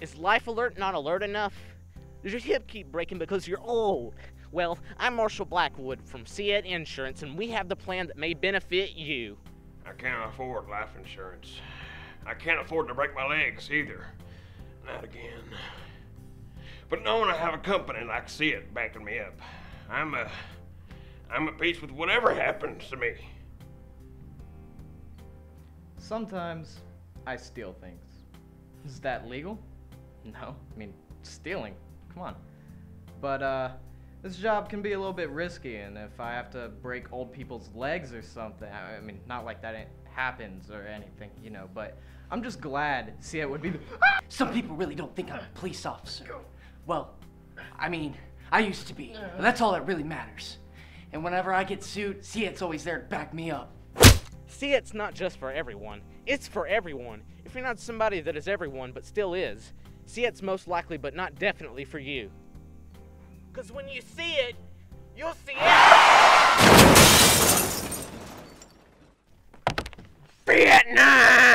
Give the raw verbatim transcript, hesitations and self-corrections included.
Is Life Alert not alert enough? Does your hip keep breaking because you're old? Well, I'm Marshall Blackwood from C E I T Insurance, and we have the plan that may benefit you. I can't afford life insurance. I can't afford to break my legs either. Not again. But knowing I have a company like C E I T backing me up, I'm a, I'm at peace with whatever happens to me. Sometimes I steal things. Is that legal? No, I mean, stealing, come on. But uh, this job can be a little bit risky, and if I have to break old people's legs or something, I mean, not like that happens or anything, you know, but I'm just glad C E I T would be the... Some people really don't think I'm a police officer. Well, I mean, I used to be, but that's all that really matters. And whenever I get sued, C E I T's always there to back me up. C E I T's not just for everyone, it's for everyone. If you're not somebody that is everyone but still is, C E I T's most likely but not definitely for you. Because when you see it, you'll see it! Vietnam!